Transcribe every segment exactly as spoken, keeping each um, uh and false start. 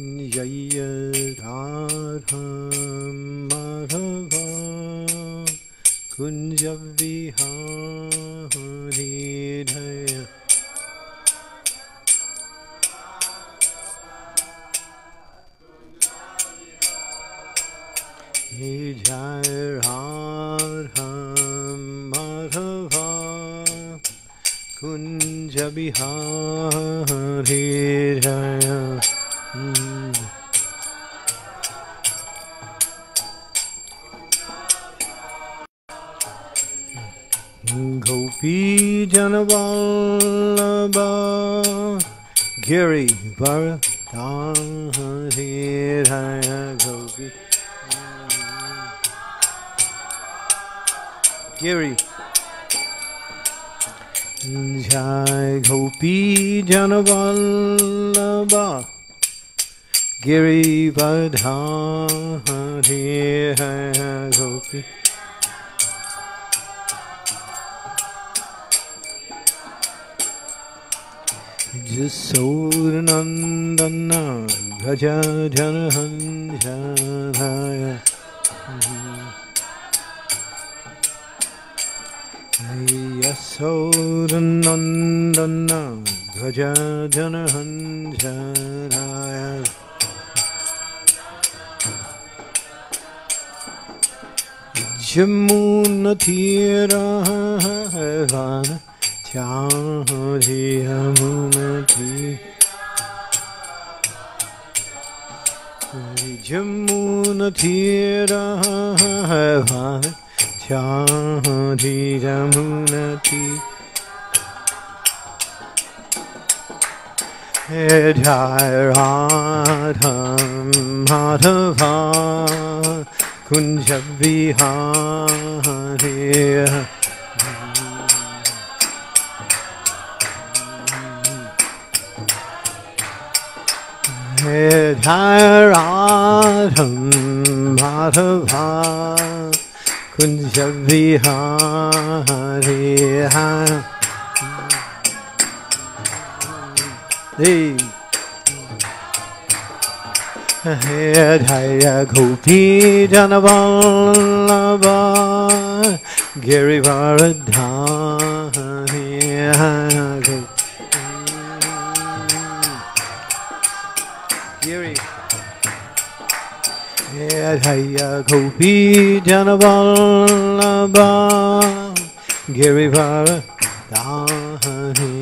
Jaya Radha Madhava Kunja Vihari Daya Jaya Radha Madhava Kunja Vihari Daya Mm. Gopi Janavallabha Giri Bharatang Hare Gopi Giri Jai Gopi Janavallabha Giri Vadha Hare Gopi Jasur Nandana Raja Janahanja Jasur Nandana Raja Janahanja Jamuna Tira Havana Chahri Amunati Jamuna Tira Havana Chahri Amunati Jai Radha Madhava Kunja Vihari Jai Radha Madhava Kunja Vihari Hey Jaya Gopi Janavallabha Girivaradhani Giri Jaya Gopi Janavallabha Girivaradhani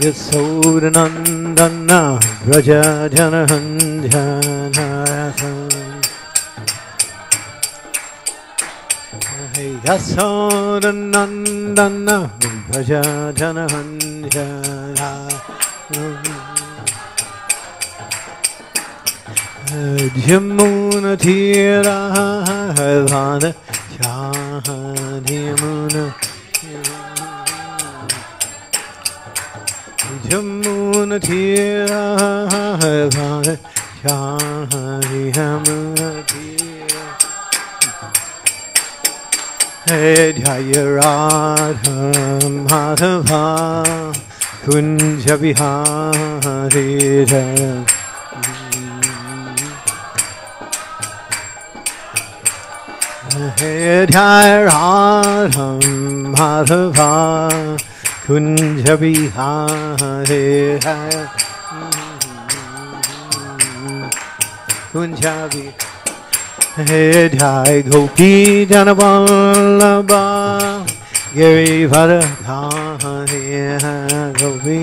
Yasodanandana Raja Janahanjanasam Yasodanandana Raja Janahanjanasam Jamuna Tira Havana Chahadimuna Jamuna Tira Havana Shahari Hamunati Jaya Radha Madhava Kunja Vihari Jaya Jaya Radha Madhava Kunja Vihari Kunja Vihari Jai Gopi Janavallabha Giri Varadhani Gopi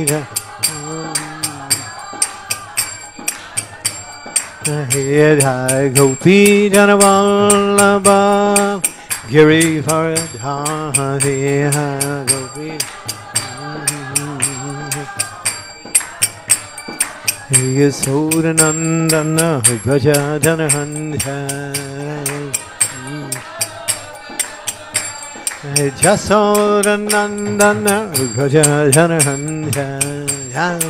Jai Gopi Janavallabha Giri Varadhani Gopi Yasodanandana Raja Janahanjan Yasodanandana Raja Janahanjan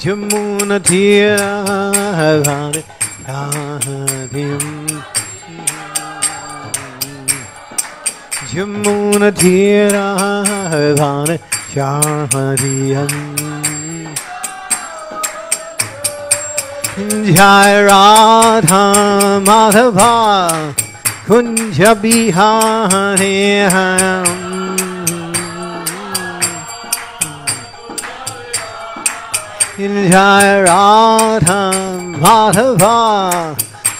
Jamuna Tira Havana Radim Yamuna Dhirahadhana Sharmadiyam Jai Radha Madhava Kunja Bihariham Jai Radha Madhava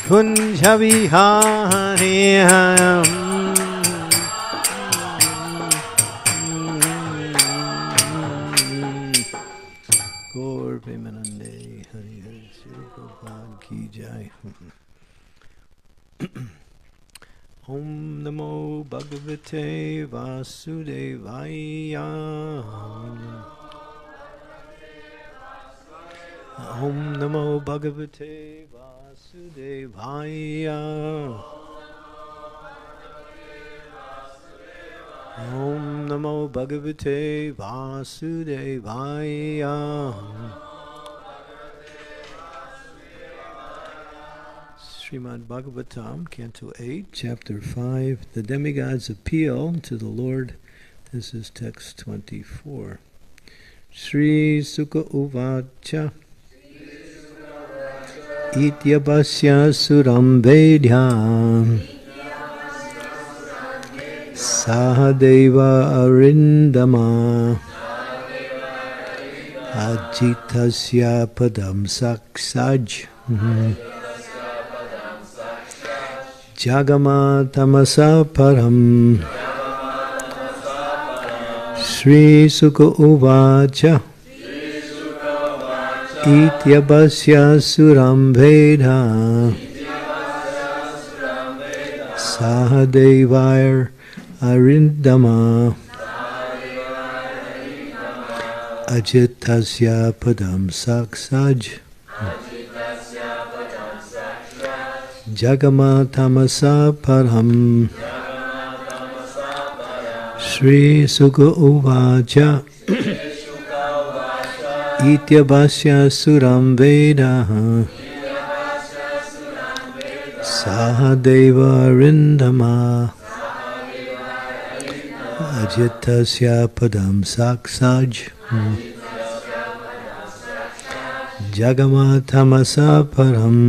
Kunja Bihariham Gaur Premanande Hari Hari Sri Prabhupada Ki Jai Om Namo Bhagavate Vāsudevāya Om Namo Bhagavate Vasudevaya Om Namo Bhagavate Vasudevaya Srimad Bhagavatam, Canto eight, Chapter five, The Demigod's Appeal to the Lord. This is Text twenty-four. Sri Sukha Uvacha Ityabhasya suram vedhyam Sahadeva arindama Ajitasya padam saksaj Jagama tamasa param Sri Sukha Uvacha Ityabhasya suram vedha Sahadevair arindama Ajitasya padam saksaj Jagamatamasa param Sri Sukha Uvacha Ityabhasya suram vedaha Sahadeva rindama Ajitasya padam saksaj Jagamathamasa param.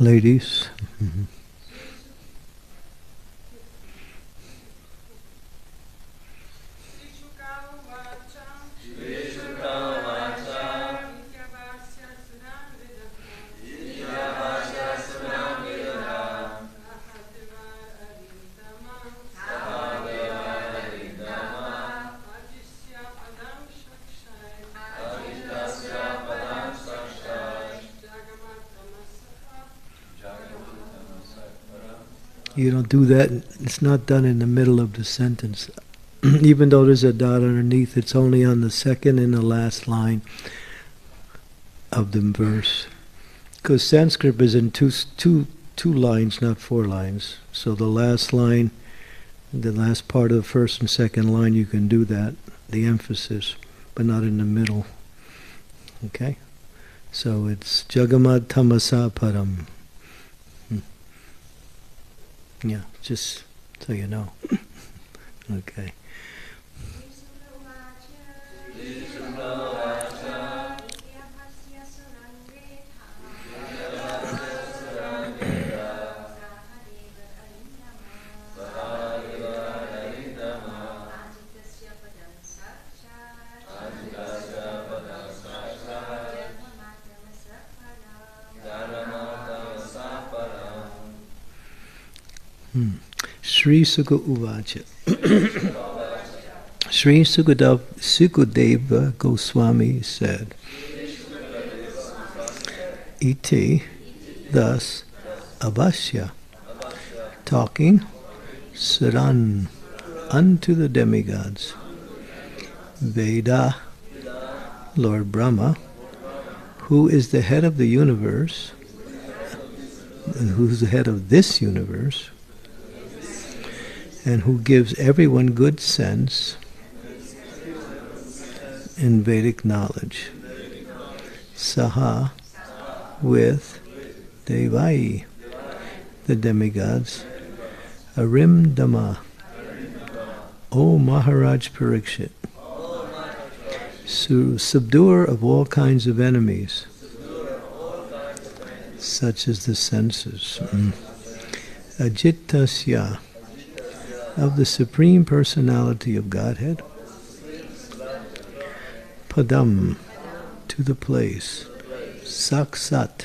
Ladies, mm-hmm. You don't do that. It's not done in the middle of the sentence. Even though there's a dot underneath, it's only on the second and the last line of the verse. Because Sanskrit is in two, two, two lines, not four lines. So the last line, the last part of the first and second line, you can do that, the emphasis, but not in the middle. Okay? So it's Jagamad Tamasa Param. Yeah, just so you know. Okay. Sri Sukha Uvacha. Sri Sukadeva Goswami said, Iti, thus, Avasya, talking, Saran, unto the demigods, Veda, Lord Brahma, who is the head of the universe, who's the head of this universe, and who gives everyone good sense and Vedic knowledge. Saha, with Devai, the demigods. Arim Dhamma, O Maharaj Parikshit, subduer of all kinds of enemies, such as the senses. Mm. Ajitasya, of the Supreme Personality of Godhead. Padam, to the place. Saksat,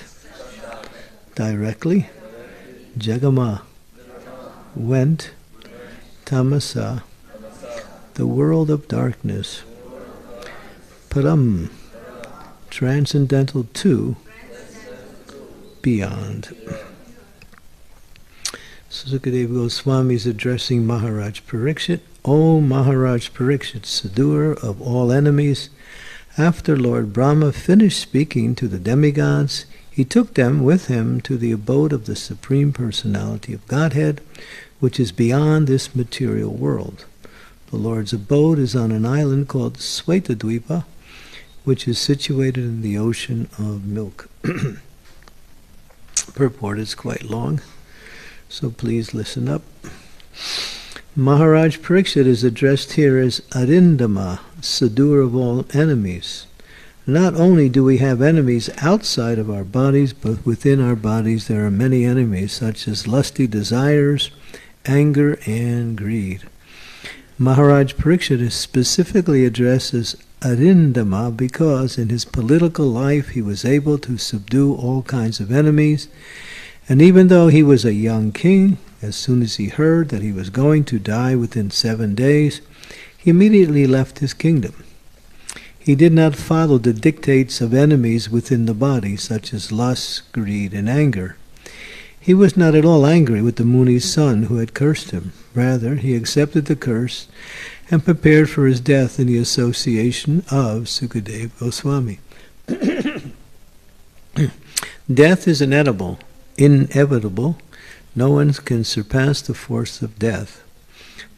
directly. Jagama, went. Tamasa, the world of darkness. Param, transcendental to, beyond. Sukadeva Goswami is addressing Maharaj Parikshit. O Maharaj Parikshit, subduer of all enemies, after Lord Brahma finished speaking to the demigods, he took them with him to the abode of the Supreme Personality of Godhead, which is beyond this material world. The Lord's abode is on an island called Svetadvipa, which is situated in the ocean of milk. Purport is quite long, so please listen up. Maharaj Parikshit is addressed here as Arindama, subduer of all enemies. Not only do we have enemies outside of our bodies, but within our bodies there are many enemies, such as lusty desires, anger, and greed. Maharaj Parikshit is specifically addressed as Arindama because in his political life he was able to subdue all kinds of enemies. And even though he was a young king, as soon as he heard that he was going to die within seven days, he immediately left his kingdom. He did not follow the dictates of enemies within the body, such as lust, greed, and anger. He was not at all angry with the Muni's son who had cursed him. Rather, he accepted the curse and prepared for his death in the association of Sukadeva Goswami. Death is inedible. Inevitable. No one can surpass the force of death.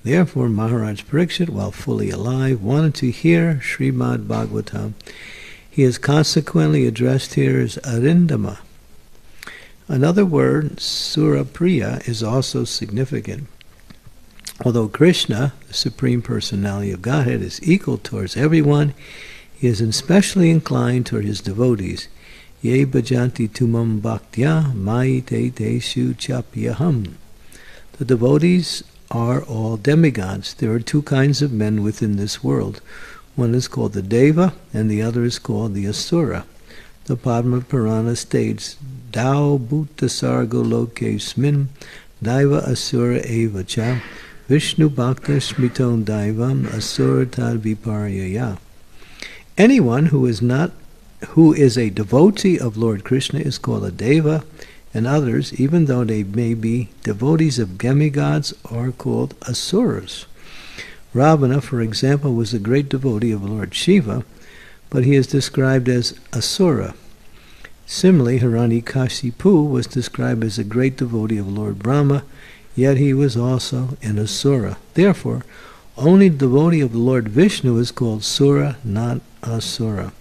Therefore, Maharaj Parikshit, while fully alive, wanted to hear Srimad Bhagavatam. He is consequently addressed here as Arindama. Another word, Surapriya, is also significant. Although Krishna, the Supreme Personality of Godhead, is equal towards everyone, he is especially inclined toward his devotees. Ye bhajanti tumam bhaktya mai te teshu chapyaham. The devotees are all demigods. There are two kinds of men within this world. One is called the Deva, and the other is called the Asura. The Padma Purana states, Dao bhuta sargo lokesmin, daiva asura eva cha, vishnu bhakta shmiton daivam asura tad viparyaya. Anyone who is not who is a devotee of Lord Krishna is called a Deva, and others, even though they may be devotees of demigods, are called asuras. Ravana, for example, was a great devotee of Lord Shiva, but he is described as asura. Similarly, Hiranyakashipu was described as a great devotee of Lord Brahma, yet he was also an asura. Therefore, only the devotee of the Lord Vishnu is called sura, not asura.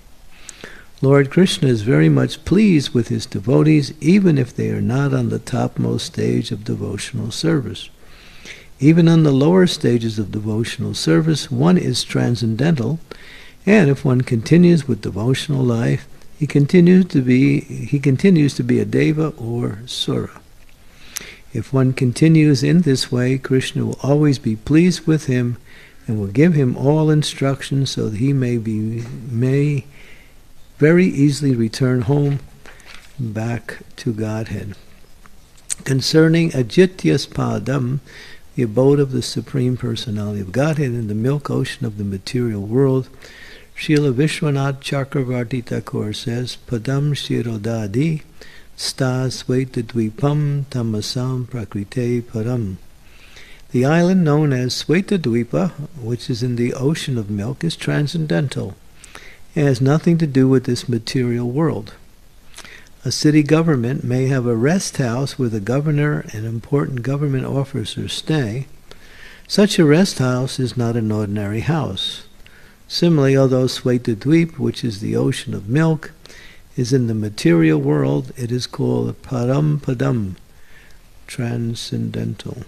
Lord Krishna is very much pleased with his devotees, even if they are not on the topmost stage of devotional service. Even on the lower stages of devotional service, one is transcendental, and if one continues with devotional life, he continues to be he continues to be a deva or sura. If one continues in this way, Krishna will always be pleased with him and will give him all instructions so that he may be may very easily return home back to Godhead. Concerning Ajitya's Padam, the abode of the Supreme Personality of Godhead in the milk ocean of the material world, Srila Vishwanath Chakravarti Thakur says, Padam Shirodadi Sta Svetadvipam Tamasam Prakrite Param. The island known as Svetadvipa, which is in the ocean of milk, is transcendental. It has nothing to do with this material world. A city government may have a rest house where the governor and important government officers stay. Such a rest house is not an ordinary house. Similarly, although Svetadvipa, which is the ocean of milk, is in the material world, it is called Param Padam, transcendental.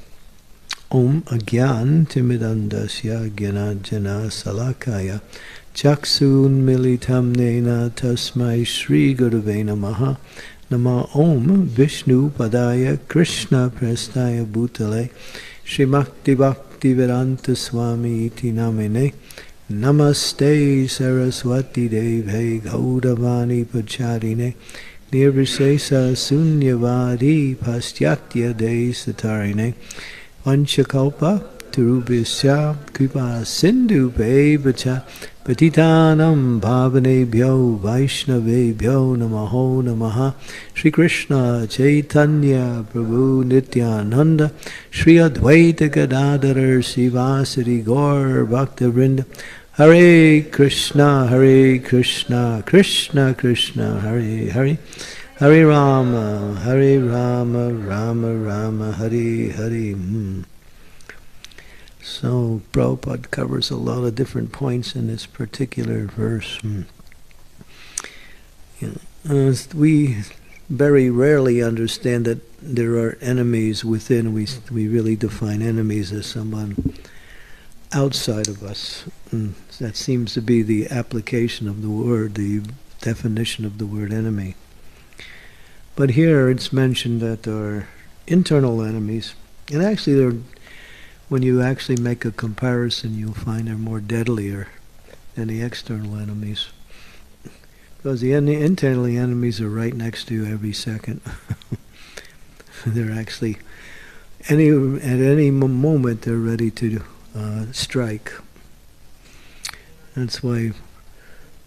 Om Agyan Timidandasya Gyanajana Salakaya Chaksun Militam Nena Tasmai Shri Gurave Namaha Nama Om Vishnu Padaya Krishna Prestaya Bhutale Shrimakti Bhakti Vedanta Swami Iti Namene Namaste Saraswati Deve Gaudavani Pacharine Nirvisesa Sunyavadi Pastyatya De Satarine Vanchakalpa Tirubhisya Kripa Sindhu Pevacha Patitanam Bhavanebhyo Vaishnavebhyo Namaho Namaha Shri Krishna Chaitanya Prabhu Nityananda Shri Advaita Gadadhara Sivasari Gaur Bhaktavrinda Hare Krishna Hare Krishna Krishna Krishna Hare Hare Hare Rama, Hare Rama, Rama Rama, Hare Hare. Hmm. So Prabhupada covers a lot of different points in this particular verse. Hmm. You know, uh, we very rarely understand that there are enemies within. We, we really define enemies as someone outside of us. Hmm. That seems to be the application of the word, the definition of the word enemy. But here it's mentioned that there are internal enemies, and actually they're, when you actually make a comparison, you'll find they're more deadlier than the external enemies. Because the en internal enemies are right next to you every second. They're actually, any at any moment they're ready to uh, strike. That's why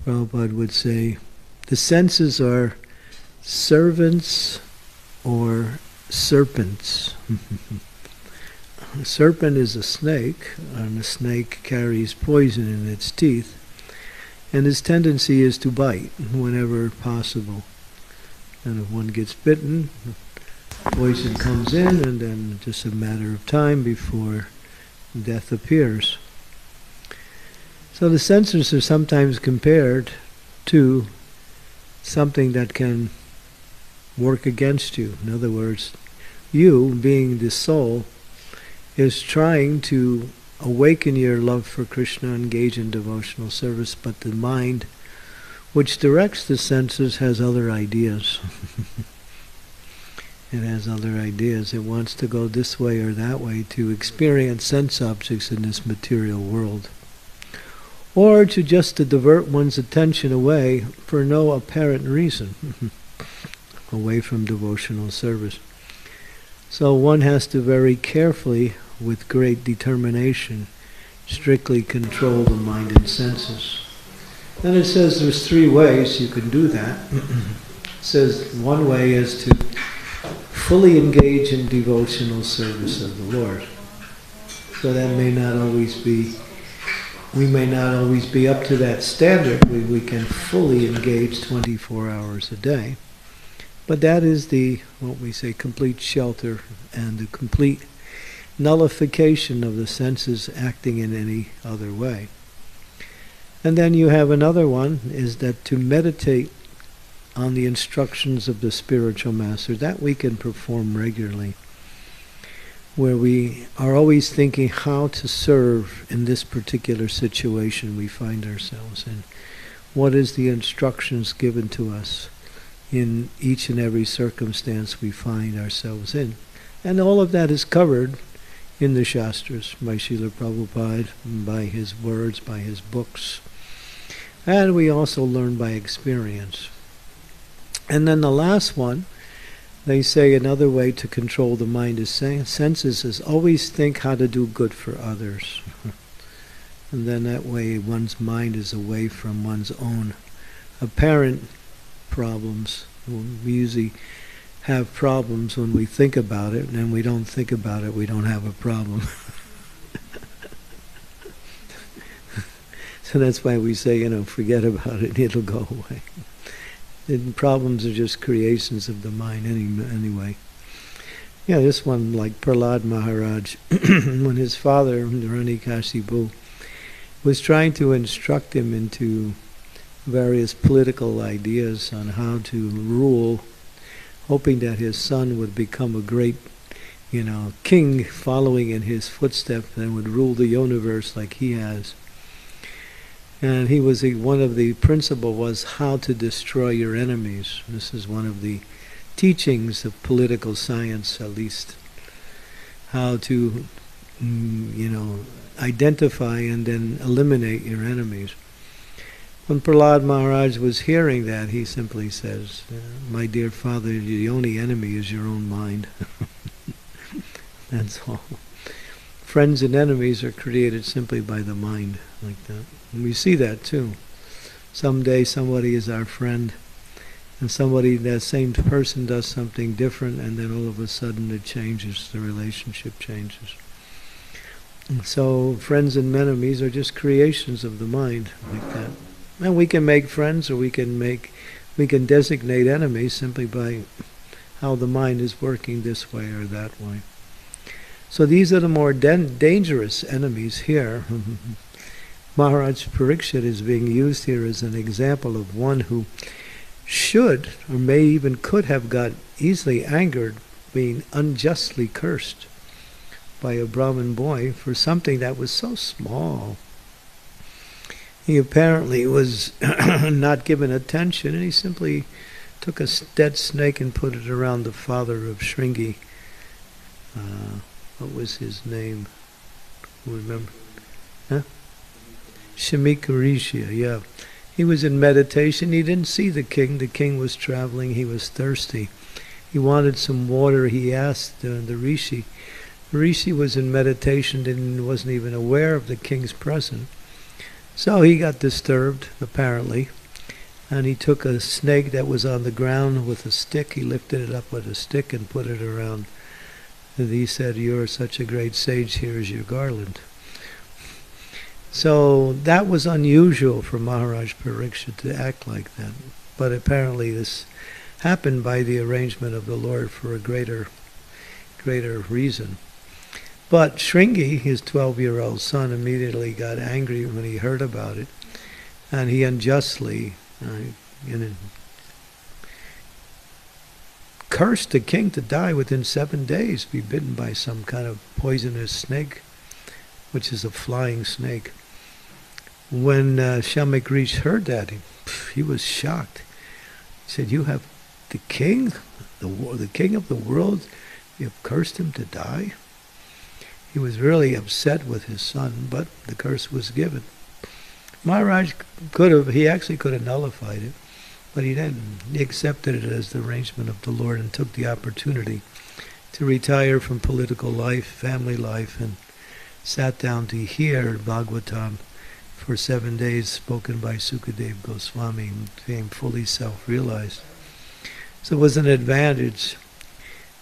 Prabhupada would say, the senses are servants or serpents. A serpent is a snake, and a snake carries poison in its teeth, and its tendency is to bite whenever possible. And if one gets bitten, poison comes in, and then just a matter of time before death appears. So the senses are sometimes compared to something that can work against you. In other words, you, being the soul, is trying to awaken your love for Krishna, engage in devotional service, but the mind, which directs the senses, has other ideas. It has other ideas. It wants to go this way or that way to experience sense objects in this material world, or to just to divert one's attention away for no apparent reason. Away from devotional service. So one has to very carefully, with great determination, strictly control the mind and senses. And it says there's three ways you can do that. It says one way is to fully engage in devotional service of the Lord. So that may not always be, we may not always be up to that standard. We, we can fully engage twenty-four hours a day. But that is the, what we say, complete shelter and the complete nullification of the senses acting in any other way. And then you have another one, is that to meditate on the instructions of the spiritual master, that we can perform regularly, where we are always thinking how to serve in this particular situation we find ourselves in. What is the instructions given to us in each and every circumstance we find ourselves in? And all of that is covered in the Shastras, by Srila Prabhupada, by his words, by his books. And we also learn by experience. And then the last one, they say another way to control the mind is senses is always think how to do good for others. And then that way one's mind is away from one's own apparent problems. We usually have problems when we think about it, and then we don't think about it, we don't have a problem. So that's why we say, you know, forget about it, it'll go away. And problems are just creations of the mind any, anyway. Yeah, this one, like Prahlad Maharaj, when his father, Hiranyakashipu, was trying to instruct him into various political ideas on how to rule, hoping that his son would become a great, you know, king following in his footsteps and would rule the universe like he has. And he was, one of the principles was how to destroy your enemies. This is one of the teachings of political science, at least. How to, you know, identify and then eliminate your enemies. When Prahlad Maharaj was hearing that, he simply says, "My dear father, the only enemy is your own mind." That's all. Friends and enemies are created simply by the mind, like that. And we see that too. Someday somebody is our friend, and somebody, that same person does something different, and then all of a sudden it changes, the relationship changes. And so friends and enemies are just creations of the mind, like that. And we can make friends, or we can make, we can designate enemies simply by how the mind is working this way or that way. So these are the more dangerous enemies here. Maharaj Parikshit is being used here as an example of one who should, or may even could have got easily angered, being unjustly cursed by a Brahmin boy for something that was so small. He apparently was not given attention, and he simply took a dead snake and put it around the father of Shringi. Uh, what was his name? I remember. Huh? Shamika Rishi, yeah. He was in meditation. He didn't see the king. The king was traveling. He was thirsty. He wanted some water. He asked uh, the Rishi. Rishi was in meditation and wasn't even aware of the king's presence. So he got disturbed, apparently. And he took a snake that was on the ground with a stick. He lifted it up with a stick and put it around. And he said, "You're such a great sage. Here's your garland." So that was unusual for Maharaj Parikshit to act like that. But apparently this happened by the arrangement of the Lord for a greater, greater reason. But Shringi, his twelve-year-old son, immediately got angry when he heard about it. And he unjustly uh, you know, cursed the king to die within seven days, be bitten by some kind of poisonous snake, which is a flying snake. When uh, Shamik Rishi heard that, he, he was shocked. He said, "You have the king, the, the king of the world, you have cursed him to die?" He was really upset with his son, but the curse was given. Maharaj could have, he actually could have nullified it, but he didn't. He accepted it as the arrangement of the Lord and took the opportunity to retire from political life, family life, and sat down to hear Bhagavatam for seven days spoken by Sukadeva Goswami, and became fully self-realized. So it was an advantage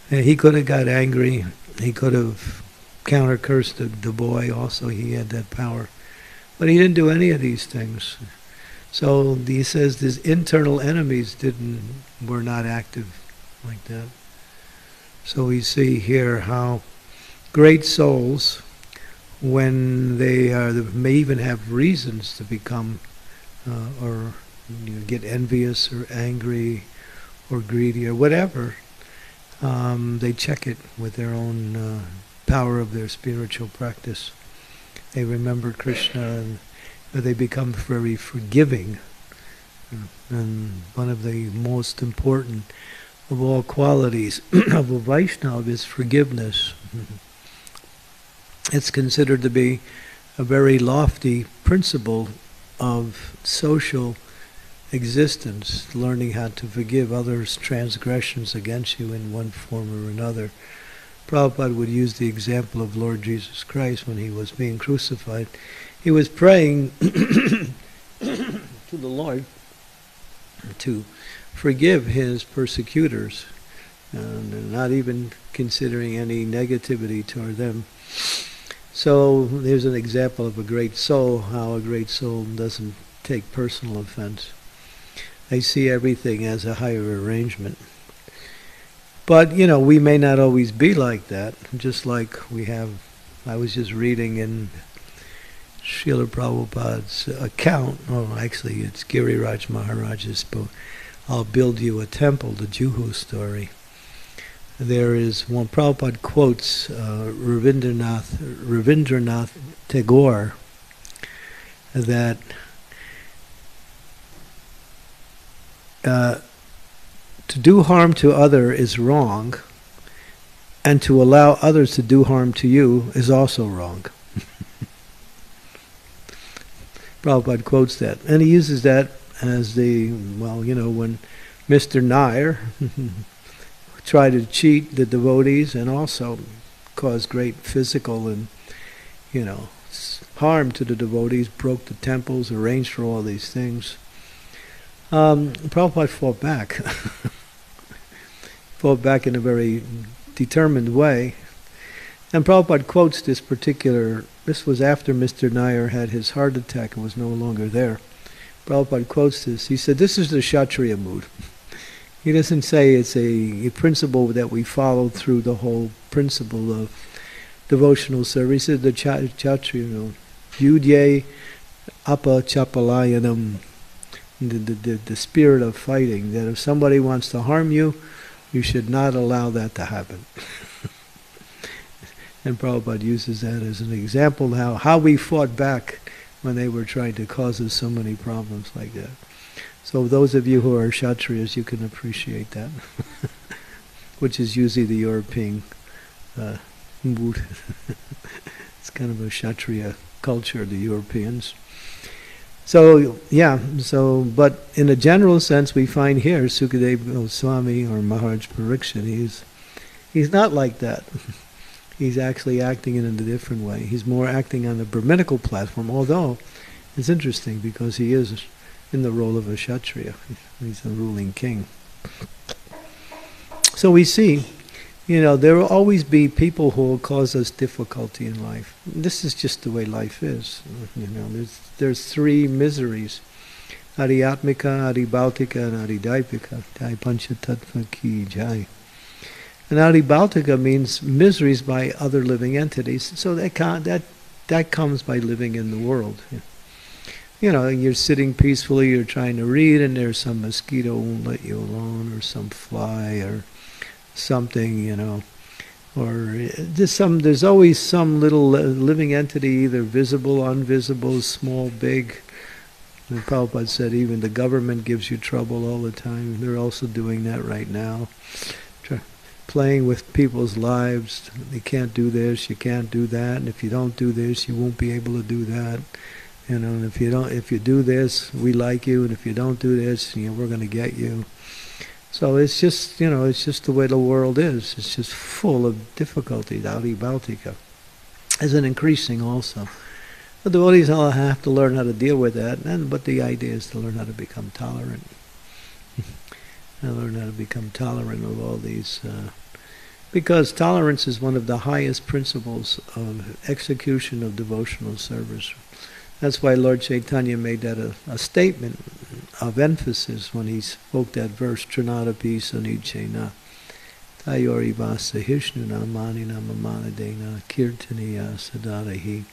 He could have got angry. He could have counter-cursed the, the boy also. He had that power. But he didn't do any of these things. So he says his internal enemies didn't, were not active like that. So we see here how great souls, when they are, they may even have reasons to become uh, or you know, get envious or angry or greedy or whatever, um, they check it with their own uh, power of their spiritual practice. They remember Krishna and they become very forgiving. And one of the most important of all qualities of a Vaishnava is forgiveness. It's considered to be a very lofty principle of social existence, learning how to forgive others' transgressions against you in one form or another. Prabhupada would use the example of Lord Jesus Christ when he was being crucified. He was praying to the Lord to forgive his persecutors, and not even considering any negativity toward them. So there's an example of a great soul, how a great soul doesn't take personal offense. They see everything as a higher arrangement. But, you know, we may not always be like that, just like we have. I was just reading in Srila Prabhupada's account, oh, actually it's Giriraj Maharaj's book, I'll Build You a Temple, the Juhu story. There is one, Prabhupada quotes uh, Rabindranath, Rabindranath Tagore, that uh, to do harm to other is wrong, and to allow others to do harm to you is also wrong. Prabhupada quotes that, and he uses that as the, well, you know, when Mister Nair tried to cheat the devotees and also cause great physical and, you know, harm to the devotees, broke the temples, arranged for all these things. Um, Prabhupada fought back, fought back in a very determined way. And Prabhupada quotes this particular, this was after Mister Nair had his heart attack and was no longer there. Prabhupada quotes this. He said, this is the Kshatriya mood. He doesn't say it's a, a principle that we follow through the whole principle of devotional service. He said the Kshatriya, yudye apa chapalayanam, the, the, the spirit of fighting, that if somebody wants to harm you, you should not allow that to happen. And Prabhupada uses that as an example how, how we fought back when they were trying to cause us so many problems like that. So those of you who are Kshatriyas, you can appreciate that, which is usually the European uh, mood. It's kind of a Kshatriya culture, the Europeans. So, yeah, so, but in a general sense, we find here Sukadeva Goswami or Maharaj Parikshit, he's, he's not like that. He's actually acting in a different way. He's more acting on the Brahminical platform, although it's interesting because he is in the role of a Kshatriya. He's a ruling king. So we see, you know, there will always be people who will cause us difficulty in life. This is just the way life is. You know, there's, there's three miseries. Adhyatmika, Adhibhautika, and Adhidaipika. Jai Panchatattva ki jai. And Adhibhautika means miseries by other living entities. So that, con that, that comes by living in the world. Yeah. You know, you're sitting peacefully, you're trying to read, and there's some mosquito won't let you alone, or some fly, or something, you know. Or just some, there's always some little living entity, either visible, invisible, small, big. And Prabhupada said even the government gives you trouble all the time. They're also doing that right now. Try, playing with people's lives. You can't do this, you can't do that, and if you don't do this, you won't be able to do that. You know, and if you don't, if you do this, we like you, and if you don't do this, you know, we're going to get you. So it's just, you know, it's just the way the world is. It's just full of difficulty. Adhibhautika is an increasing also. The devotees all have to learn how to deal with that. And but the idea is to learn how to become tolerant. And learn how to become tolerant of all these uh, because tolerance is one of the highest principles of execution of devotional service. That's why Lord Chaitanya made that a, a statement of emphasis when he spoke that verse, Trinadapi Sanichena Tayori Vasa Hishnuna Manina Mamanadena Kirtaniya Sadarahi.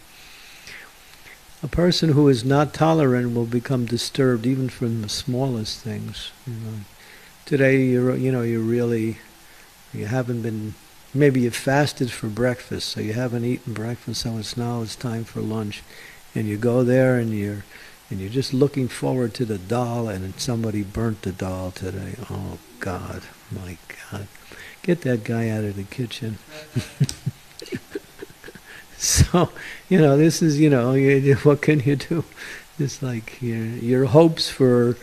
A person who is not tolerant will become disturbed even from the smallest things. You know, today, you're, you know, you really, you haven't been, maybe you fasted for breakfast, so you haven't eaten breakfast, so it's now it's time for lunch. And you go there and you're, and you're just looking forward to the dal, and somebody burnt the dal today. Oh, God, my God. Get that guy out of the kitchen. So, you know, this is, you know, you, what can you do? It's like your, your hopes for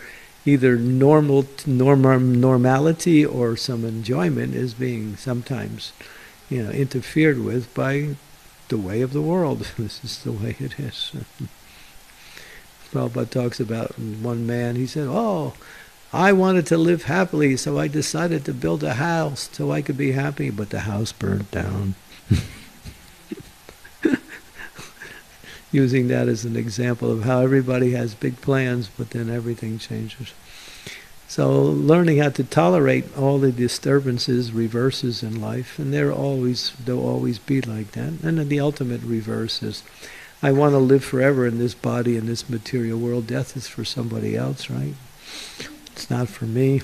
either normal, norm, normality or some enjoyment is being sometimes, you know, interfered with by the way of the world. This is the way it is. Prabhupada talks about one man, he said, oh, I wanted to live happily, so I decided to build a house so I could be happy, but the house burned down. Using that as an example of how everybody has big plans, but then everything changes. So learning how to tolerate all the disturbances, reverses in life, and they're always, they'll always be like that. And then the ultimate reverse is, I want to live forever in this body, in this material world. Death is for somebody else, right? It's not for me.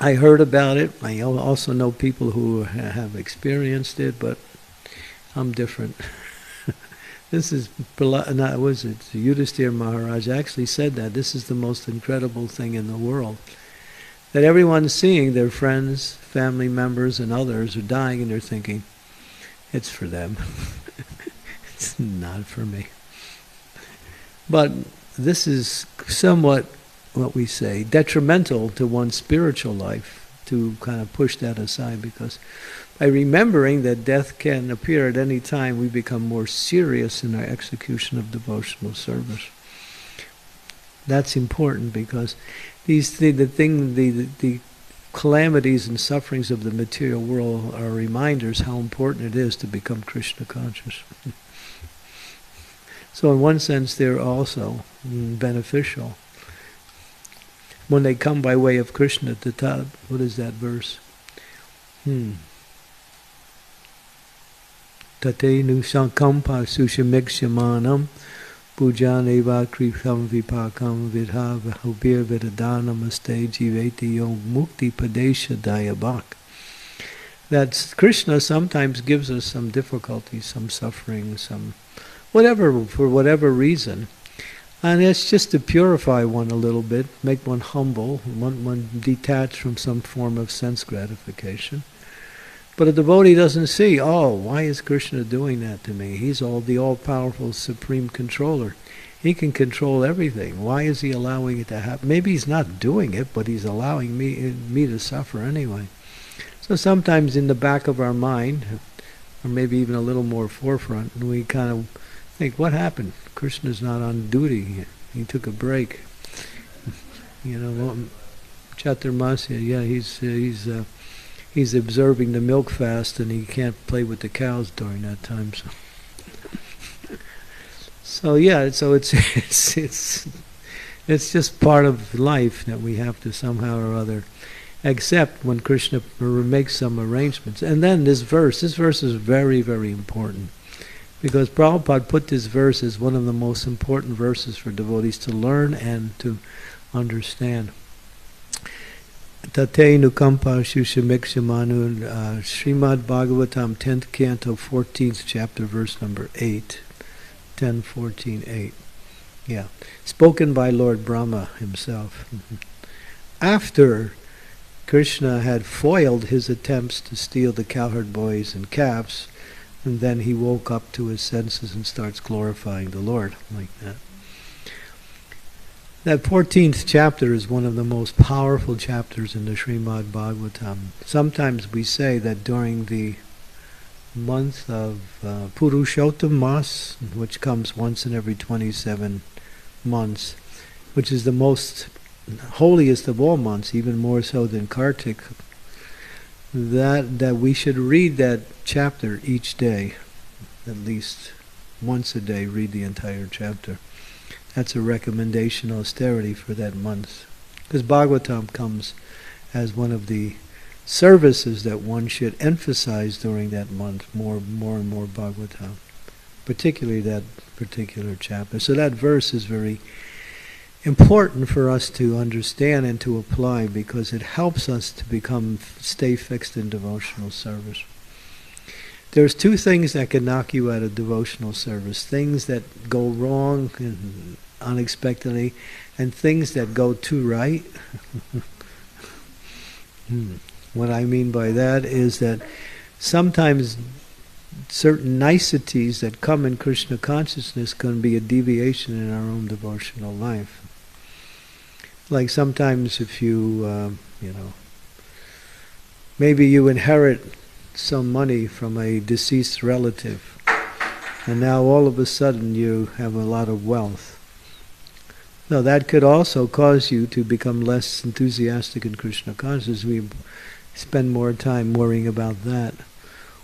I heard about it. I also know people who have experienced it, but I'm different. This is, not, was it, Yudhisthira Maharaj actually said that. This is the most incredible thing in the world. That everyone's seeing their friends, family members, and others are dying, and they're thinking, it's for them. It's not for me. But this is somewhat, what we say, detrimental to one's spiritual life, to kind of push that aside, because by remembering that death can appear at any time, we become more serious in our execution of devotional service. That's important, because these the, the thing the, the the calamities and sufferings of the material world are reminders how important it is to become Krishna conscious. So in one sense, they're also beneficial. When they come by way of Krishna at the top, what is that verse? Hmm. Tate nu sankampa sushamikshamanam pujaneva kripam vipakam vidha hubir vidadanam aste jiveti yo mukti padesha dayabak. That's Krishna sometimes gives us some difficulty, some suffering, some whatever, for whatever reason. And it's just to purify one a little bit, make one humble, one, one detached from some form of sense gratification. But a devotee doesn't see, oh, why is Krishna doing that to me? He's all the all-powerful supreme controller. He can control everything. Why is he allowing it to happen? Maybe he's not doing it, but he's allowing me, me to suffer anyway. So sometimes in the back of our mind, or maybe even a little more forefront, we kind of think, what happened? Krishna's not on duty. He took a break. You know, Chaturmasya, yeah, he's he's uh, he's observing the milk fast, and he can't play with the cows during that time. So, so yeah, so it's it's it's it's just part of life that we have to somehow or other accept when Krishna makes some arrangements. And then this verse, this verse is very, very important. Because Prabhupada put this verse as one of the most important verses for devotees to learn and to understand. Tate nukampa shushamikshamanu, Srimad Bhagavatam, tenth canto, fourteenth chapter, verse number eight. ten, fourteen, eight. Yeah. Spoken by Lord Brahma himself. Mm-hmm. After Krishna had foiled his attempts to steal the cowherd boys and calves, and then he woke up to his senses and starts glorifying the Lord like that. That fourteenth chapter is one of the most powerful chapters in the Srimad Bhagavatam. Sometimes we say that during the month of uh, Purushottam Mas, which comes once in every twenty-seven months, which is the most holiest of all months, even more so than Kartik, that that we should read that chapter each day, at least once a day, read the entire chapter. That's a recommendation austerity for that month. Because Bhagavatam comes as one of the services that one should emphasize during that month, more, more and more Bhagavatam, particularly that particular chapter. So that verse is very important for us to understand and to apply, because it helps us to become, stay fixed in devotional service. There's two things that can knock you out of devotional service: things that go wrong and unexpectedly, and things that go too right. What I mean by that is that sometimes certain niceties that come in Krishna consciousness can be a deviation in our own devotional life. Like sometimes if you, uh, you know, maybe you inherit some money from a deceased relative, and now all of a sudden you have a lot of wealth. No, that could also cause you to become less enthusiastic in Krishna consciousness. We spend more time worrying about that.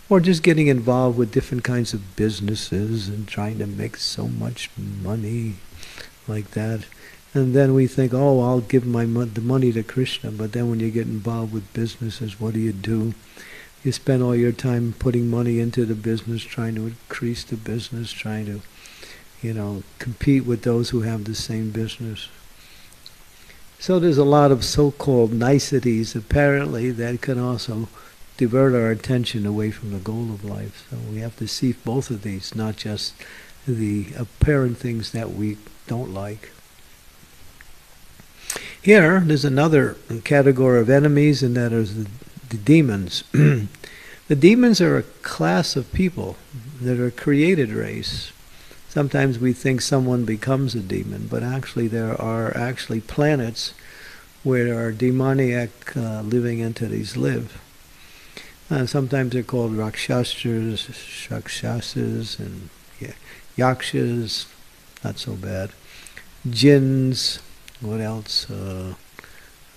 Or just getting involved with different kinds of businesses and trying to make so much money like that. And then we think, oh, I'll give my mo- the money to Krishna. But then when you get involved with businesses, what do you do? You spend all your time putting money into the business, trying to increase the business, trying to, you know, compete with those who have the same business. So there's a lot of so-called niceties, apparently, that can also divert our attention away from the goal of life. So we have to see both of these, not just the apparent things that we don't like. Here, there's another category of enemies, and that is the, the demons. The demons are a class of people that are a created race. Sometimes we think someone becomes a demon, but actually there are actually planets where our demoniac uh, living entities live. Uh, sometimes they're called rakshasas, shakshasas, and yeah, yakshas, not so bad. Jinns, what else? Uh,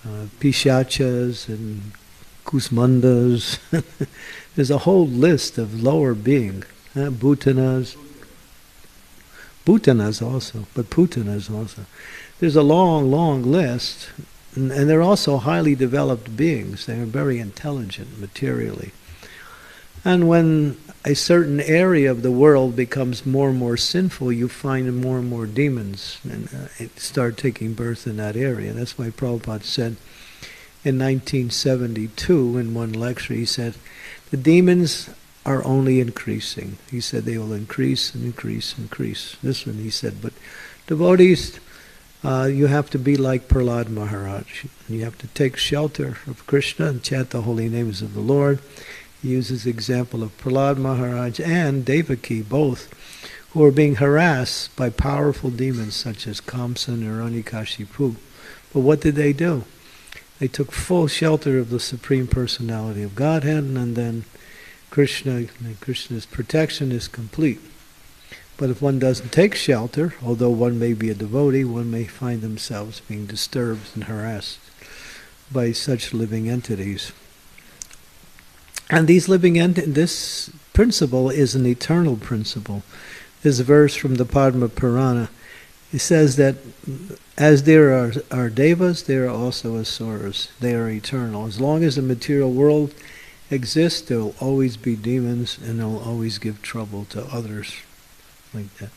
uh, pishachas and kusmandas. There's a whole list of lower beings. Uh, bhutanas. Bhutanas also, but putanas also. There's a long, long list. And they're also highly developed beings. They are very intelligent materially. And when a certain area of the world becomes more and more sinful, you find more and more demons and uh, start taking birth in that area. That's why Prabhupada said in nineteen seventy-two, in one lecture, he said, the demons are only increasing. He said they will increase and increase and increase. This one he said, but devotees, Uh, you have to be like Prahlad Maharaj. You have to take shelter of Krishna and chant the holy names of the Lord. He uses the example of Prahlad Maharaj and Devaki, both, who are being harassed by powerful demons such as Kamsa and Hiranyakashipu. But what did they do? They took full shelter of the Supreme Personality of Godhead, and then Krishna, Krishna's protection is complete. But if one doesn't take shelter, although one may be a devotee, one may find themselves being disturbed and harassed by such living entities. And these living ent- this principle is an eternal principle. This verse from the Padma Purana, it says that as there are, are devas, there are also asuras. They are eternal. As long as the material world exists, there will always be demons, and they will always give trouble to others. Like that.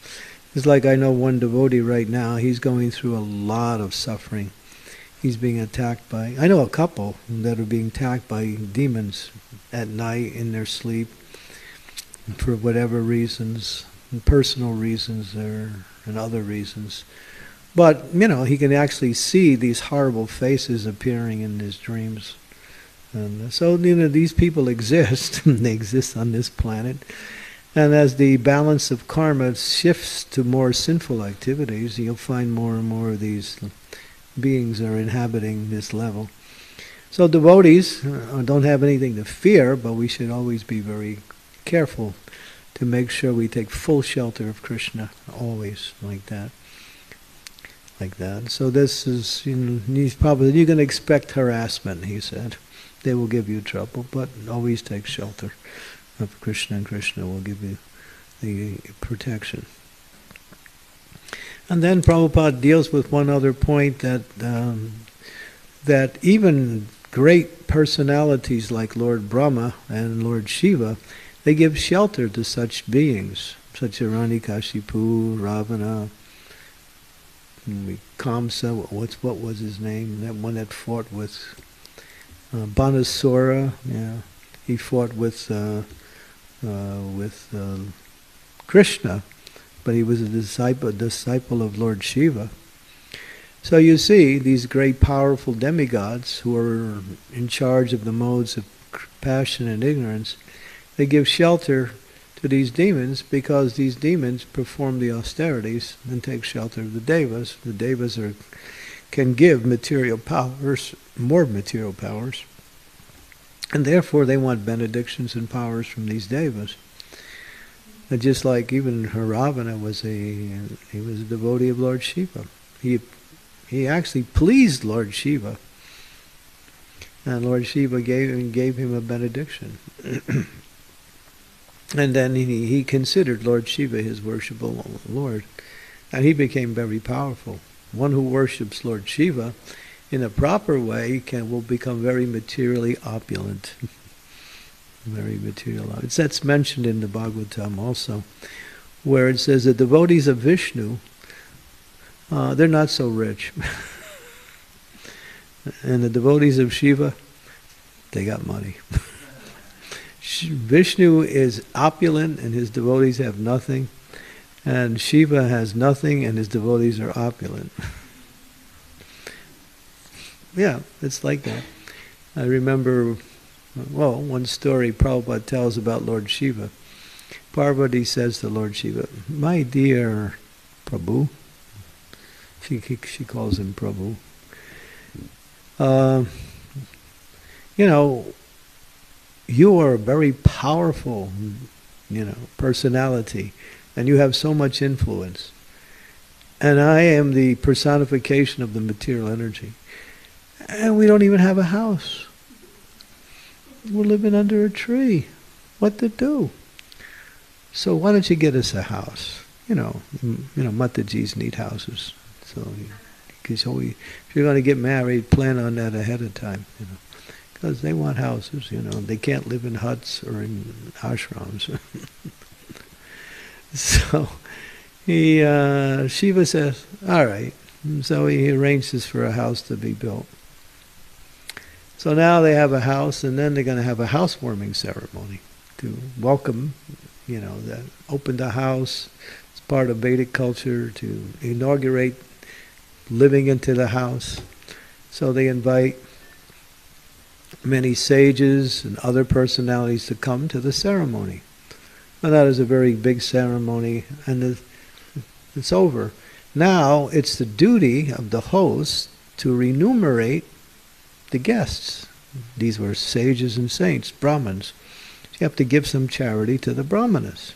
It's like I know one devotee right now, he's going through a lot of suffering. He's being attacked by, I know a couple that are being attacked by demons at night in their sleep for whatever reasons, personal reasons or and other reasons. But, you know, he can actually see these horrible faces appearing in his dreams. And so, you know, these people exist. They exist on this planet. And as the balance of karma shifts to more sinful activities, you'll find more and more of these beings are inhabiting this level. So devotees don't have anything to fear, but we should always be very careful to make sure we take full shelter of Krishna, always, like that. Like that. So this is, you know, he's probably, you're going to expect harassment, he said. They will give you trouble, but always take shelter of Krishna, and Krishna will give you the protection. And then Prabhupada deals with one other point, that um, that even great personalities like Lord Brahma and Lord Shiva, they give shelter to such beings, such as Hiranyakashipu, Ravana, Kamsa, what's, what was his name, that one that fought with uh, Banasura, yeah, he fought with, uh, uh, with uh, Krishna, but he was a disciple, disciple of Lord Shiva. So you see, these great powerful demigods who are in charge of the modes of passion and ignorance, they give shelter to these demons because these demons perform the austerities and take shelter of the devas. The devas are, can give material powers, more material powers, and therefore they want benedictions and powers from these devas. And just like even Ravana was a, he was a devotee of Lord Shiva. He, he actually pleased Lord Shiva, and Lord Shiva gave him, gave him a benediction. And then he, he considered Lord Shiva his worshipable Lord, and he became very powerful. One who worships Lord Shiva in a proper way can will become very materially opulent. Very material. It's, that's mentioned in the Bhagavatam also, where it says the devotees of Vishnu, uh, they're not so rich. And the devotees of Shiva, they got money. Vishnu is opulent and his devotees have nothing, and Shiva has nothing and his devotees are opulent. Yeah, it's like that. I remember, well, one story Prabhupada tells about Lord Shiva. Parvati says to Lord Shiva, "My dear Prabhu," she, she calls him Prabhu, uh, you know, you are a very powerful, you know, personality, and you have so much influence. And I am the personification of the material energy. And we don't even have a house. We're living under a tree. What to do? So why don't you get us a house? You know, you know, Matajis need houses. So, because if you're going to get married, plan on that ahead of time. You know, because they want houses. You know, they can't live in huts or in ashrams. So, he uh, Shiva says, "All right." So he arranges for a house to be built. So now they have a house, and then they're going to have a housewarming ceremony to welcome, you know, that open the house. It's part of Vedic culture to inaugurate living into the house. So they invite many sages and other personalities to come to the ceremony. Now that is a very big ceremony, and it's over. Now it's the duty of the host to remunerate the guests. These were sages and saints, Brahmins. You have to give some charity to the Brahmanas.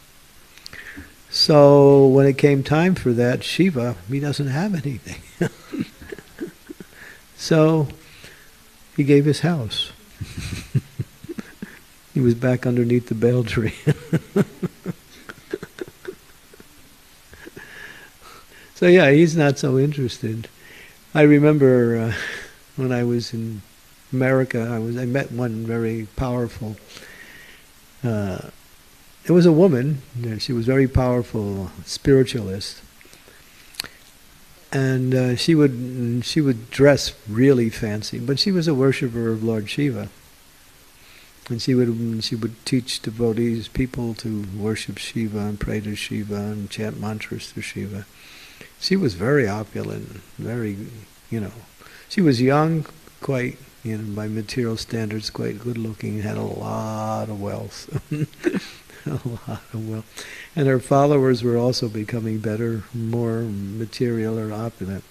So when it came time for that, Shiva, he doesn't have anything. So he gave his house. He was back underneath the bale tree. So yeah, he's not so interested. I remember uh, when I was in America, I was I met one very powerful. Uh, it was a woman, and she was very powerful spiritualist, and uh, she would she would dress really fancy, but she was a worshiper of Lord Shiva, and she would she would teach devotees, people, to worship Shiva and pray to Shiva and chant mantras to Shiva. She was very opulent, very, you know. She was young, quite, you know, by material standards, quite good-looking, had a lot of wealth, a lot of wealth. And her followers were also becoming better, more material or opulent.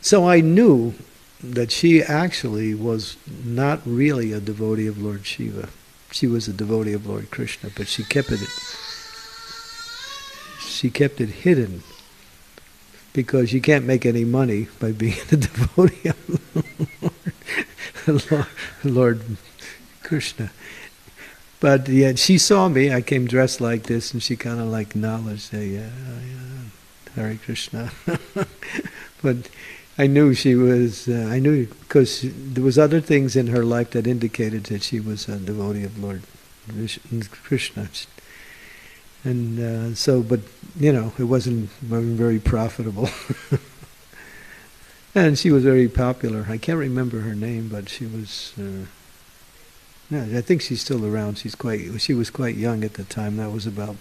So I knew that she actually was not really a devotee of Lord Shiva. She was a devotee of Lord Krishna, but she kept it, she kept it hidden, because you can't make any money by being a devotee of the Lord. Lord, Lord Krishna. But yeah, she saw me, I came dressed like this, and she kind of like acknowledged, yeah, yeah, Hare Krishna. But I knew she was, uh, I knew, because there was other things in her life that indicated that she was a devotee of Lord Krishna. And uh, so, but, you know, it wasn't very profitable. And she was very popular. I can't remember her name, but she was... Uh, No, I think she's still around. She's quite. She was quite young at the time. That was about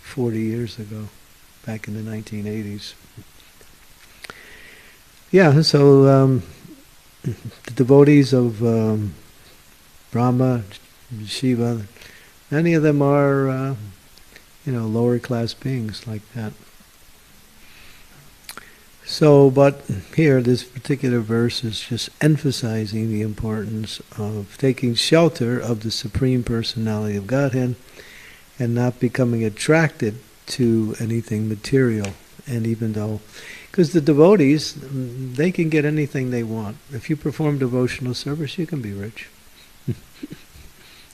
forty years ago, back in the nineteen eighties. Yeah. So um, the devotees of um, Brahma, Shiva, many of them are, uh, you know, lower class beings like that. So, but here, this particular verse is just emphasizing the importance of taking shelter of the Supreme Personality of Godhead and not becoming attracted to anything material. And even though, because the devotees, they can get anything they want. If you perform devotional service, you can be rich.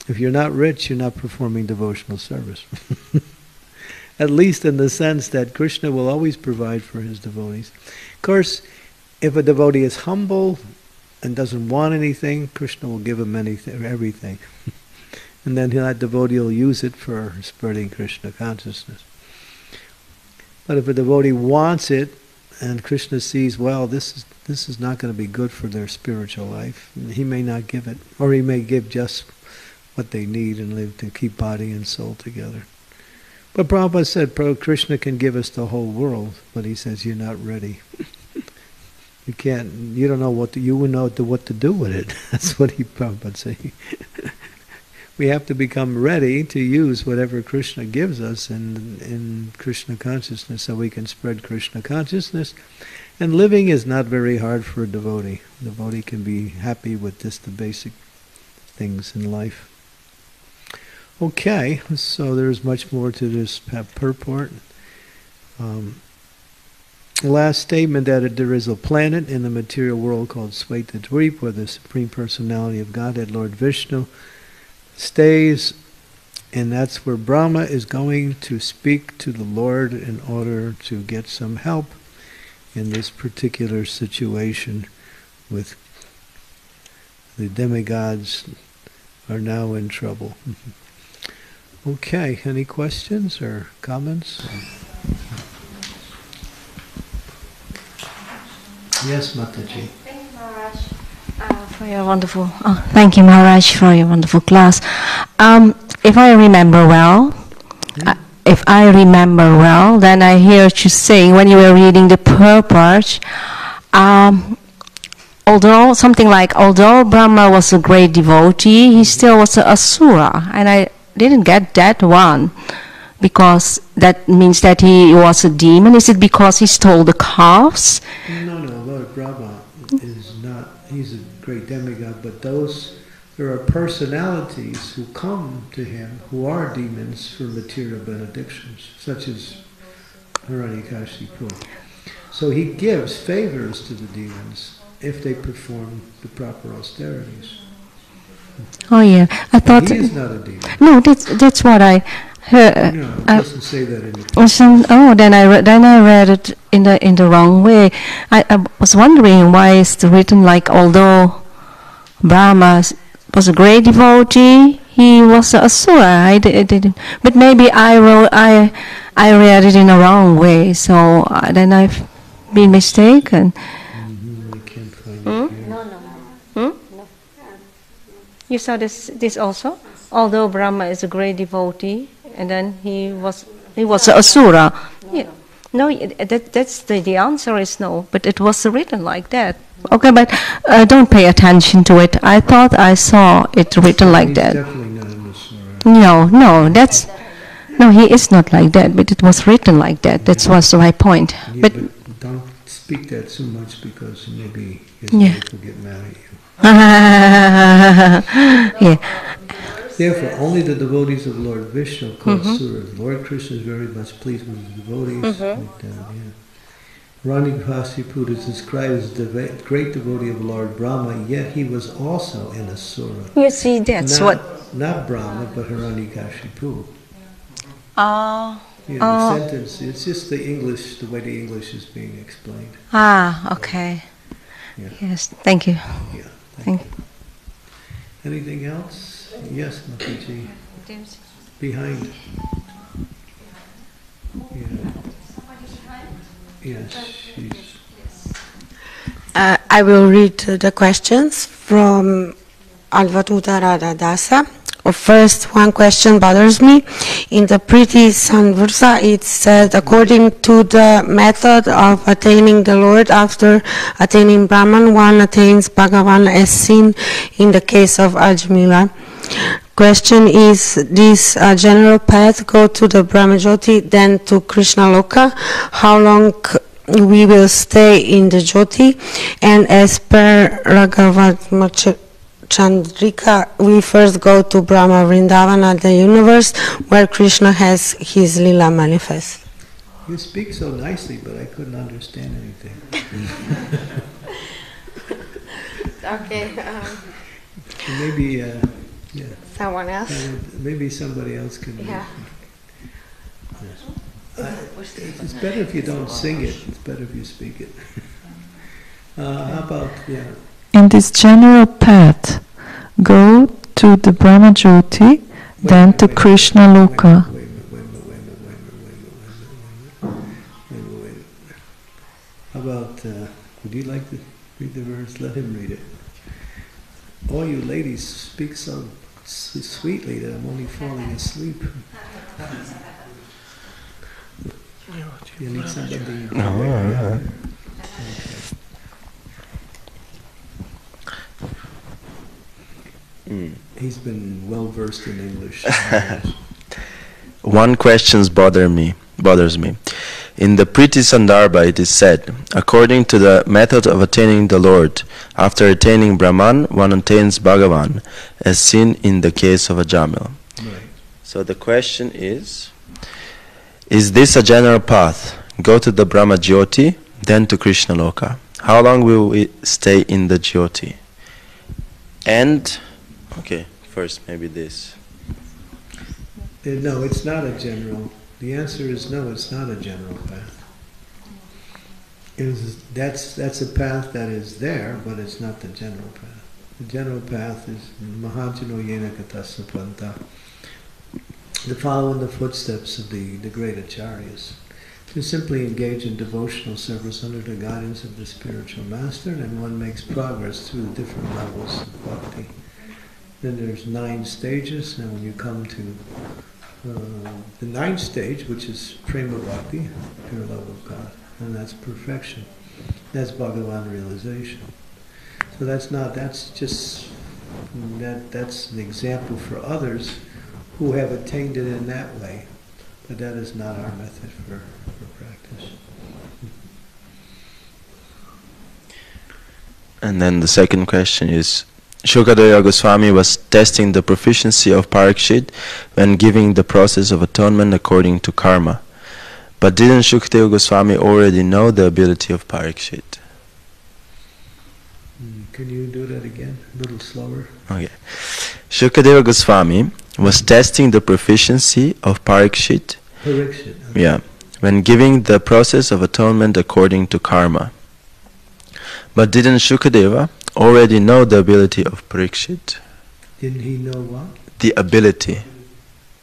If you're not rich, you're not performing devotional service. At least in the sense that Krishna will always provide for his devotees. Of course, if a devotee is humble and doesn't want anything, Krishna will give him anything, everything. And then that devotee will use it for spreading Krishna consciousness. But if a devotee wants it, and Krishna sees, well, this is, this is not going to be good for their spiritual life, he may not give it, or he may give just what they need and live to keep body and soul together. But Prabhupada said, Krishna can give us the whole world, but he says you're not ready. You can't. You don't know what to, you will know what to do with it. That's what he Prabhupada said. We have to become ready to use whatever Krishna gives us in in Krishna consciousness, so we can spread Krishna consciousness. And living is not very hard for a devotee. A devotee can be happy with just the basic things in life. Okay, so there's much more to this purport. Um, last statement, that there is a planet in the material world called Svetadvipa, where the Supreme Personality of Godhead, Lord Vishnu, stays, and that's where Brahma is going to speak to the Lord in order to get some help in this particular situation with the demigods are now in trouble. Okay, any questions or comments? Yes, Mataji. Thank you, Maharaj, uh, for your wonderful. Oh, thank you, Maharaj, for your wonderful class. Um, if I remember well, hmm? uh, if I remember well, then I heard you saying when you were reading the purport. Um, Although, something like, although Brahma was a great devotee, he still was an asura. And I didn't get that one, because that means that he was a demon. Is it because he stole the calves? No, no, Lord Brahma is not, he's a great demigod, but those, there are personalities who come to him who are demons for material benedictions, such as Hiranyakashipu. So he gives favors to the demons if they perform the proper austerities. Oh yeah, I thought he is not a demon. No, that's that's what I heard. No, it doesn't say that in the text. Oh, then I read, then I read it in the in the wrong way. I, I was wondering why it's written like, although Brahma was a great devotee, he was a asura. I didn't, but maybe I wrote I I read it in the wrong way. So then I've been mistaken. Hmm? No, no, no. Hmm? No. You saw this this also? Although Brahma is a great devotee, and then he was he was an asura. No, yeah. no. no that, that's the, the answer is no, but it was written like that. No. Okay, but uh, don't pay attention to it. I thought I saw it written like He's that. Definitely not an asura. No, no, that's no, he is not like that, but it was written like that. That was my point. Yeah, but, but don't speak that so much, because maybe his yeah. wife will get mad at you. Yeah. Therefore, only the devotees of Lord Vishnu called mm-hmm. Suras. Lord Krishna is very much pleased with the devotees. Mm-hmm. But, uh, yeah. Hiranyakashipu is described as the great devotee of Lord Brahma, yet he was also an asura. You see, that's not, what... Not Brahma, but Hiranyakashipu. Oh. You know, oh. The sentence, it's just the English, the way the English is being explained. Ah, okay. Yeah. Yes, thank you. Yeah, thank, thank you. you. Anything else? Yes, Mukherjee. Behind. Yeah. Yes, uh, I will read uh, the questions from Alvatuta Radhadasa. Oh, first, one question bothers me. In the Priti Sanvarsa, it said, according to the method of attaining the Lord, after attaining Brahman, one attains Bhagavan as seen in the case of Ajamila. Question is, this uh, general path go to the Brahmajyoti, then to Krishna Loka? How long we will stay in the Jyoti? And as per Raghavatma Chandrika, we first go to Brahma Vrindavana, the universe, where Krishna has his Lila manifest. You speak so nicely, but I couldn't understand anything. Okay. Um. Maybe... Uh, Yeah. Someone else? Would, maybe somebody else can. Yeah. yeah. I, it's better if you don't sing it. It's better if you speak it. Uh, how about yeah? In this general path, go to the Brahma Jyoti, then to Krishna Loka. Wait, wait, wait, wait, wait, wait, wait, wait. How about? Uh, would you like to read the verse? Let him read it. All you ladies speak so sweetly that I'm only falling asleep. You need somebody to do that. He's been well versed in English. One question's bother me bothers me. In the Priti Sandarbha, it is said, according to the method of attaining the Lord, after attaining Brahman, one attains Bhagavan, as seen in the case of Ajamila. Right. So the question is, is this a general path? Go to the Brahma Jyoti, then to Krishna Loka. How long will we stay in the Jyoti? And, okay, first maybe this. No, it's not a general. The answer is no, it's not a general path. It is, that's, that's a path that is there, but it's not the general path. The general path is mahajano yena katasapanta, to follow in the footsteps of the, the great acharyas, to simply engage in devotional service under the guidance of the spiritual master, and one makes progress through the different levels of bhakti. Then there's nine stages, and when you come to Uh, the ninth stage, which is Prema Bhakti, pure love of God, and that's perfection. That's Bhagavan realization. So that's not, that's just, that, that's an example for others who have attained it in that way, but that is not our method for, for practice. And then the second question is, Sukadeva Goswami was testing the proficiency of Parikshit when giving the process of atonement according to karma. But didn't Sukadeva Goswami already know the ability of Parikshit? Can you do that again? A little slower. Okay. Sukadeva Goswami was testing the proficiency of Parikshit, Parikshit okay. yeah, when giving the process of atonement according to karma. But didn't Sukadeva already know the ability of Parikshit? Didn't he know what? The ability.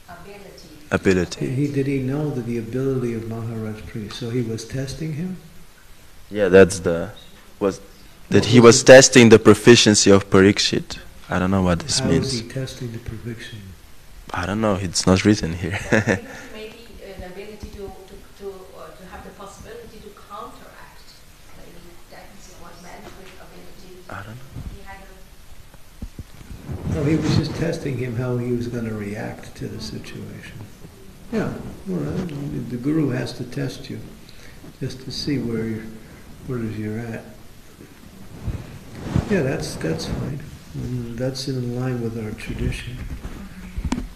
Ability. Ability. He, did he know the, the ability of Maharaj Parikshit? So he was testing him? Yeah, that's the... Was That he was testing the proficiency of Parikshit. I don't know what this means. How is he testing the proficiency? I don't know, it's not written here. Maybe an ability to, to, to, or to have the possibility to counteract. Maybe that's what meant with ability. I don't know. No, he was just testing him how he was going to react to the situation. Yeah, all right. The guru has to test you just to see where you're, where you're at. Yeah, that's that's fine. That's in line with our tradition.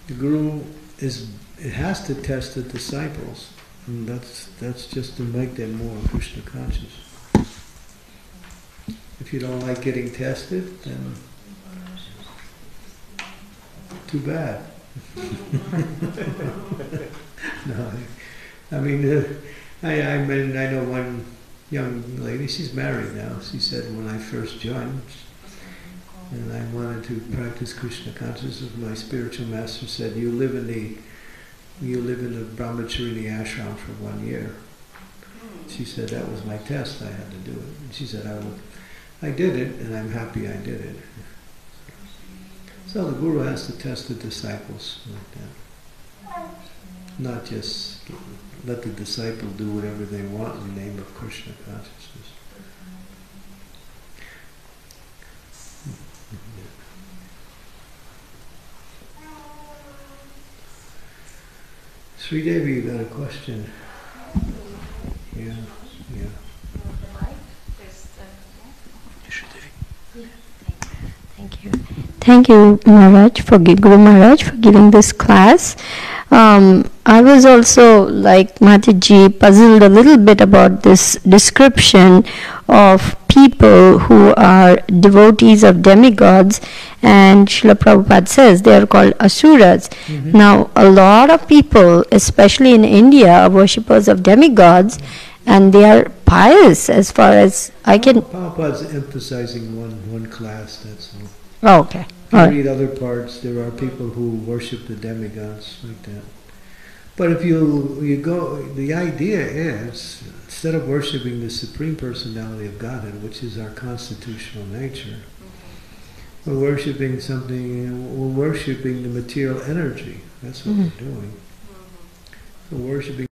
The guru is it has to test the disciples And that's, that's just to make them more Krishna conscious. If you don't like getting tested, then too bad. No, I mean, uh, I, I mean, I know one young lady, she's married now, she said when I first joined, and I wanted to practice Krishna consciousness, my spiritual master said, you live in the you live in the Brahmacharini ashram for one year. She said that was my test, I had to do it. And she said, I will, I did it, and I'm happy I did it. So the Guru has to test the disciples like that. Not just let the disciple do whatever they want in the name of Krishna consciousness. Sri Devi, you got a question? Yeah, yeah. Thank you. Thank you, Maharaj, for Guru Maharaj, for giving this class. Um, I was also, like Mataji, puzzled a little bit about this description of people who are devotees of demigods, and Srila Prabhupada says they are called asuras. Mm-hmm. Now, a lot of people, especially in India, are worshippers of demigods, and they are pious as far as I can... Prabhupada's emphasizing one, one class, that's all. Oh, okay. If you read other parts, there are people who worship the demigods like that. But if you you go, the idea is, instead of worshiping the Supreme Personality of Godhead, which is our constitutional nature, we're worshiping something, we're worshiping the material energy. That's what mm-hmm. we're doing. So worshiping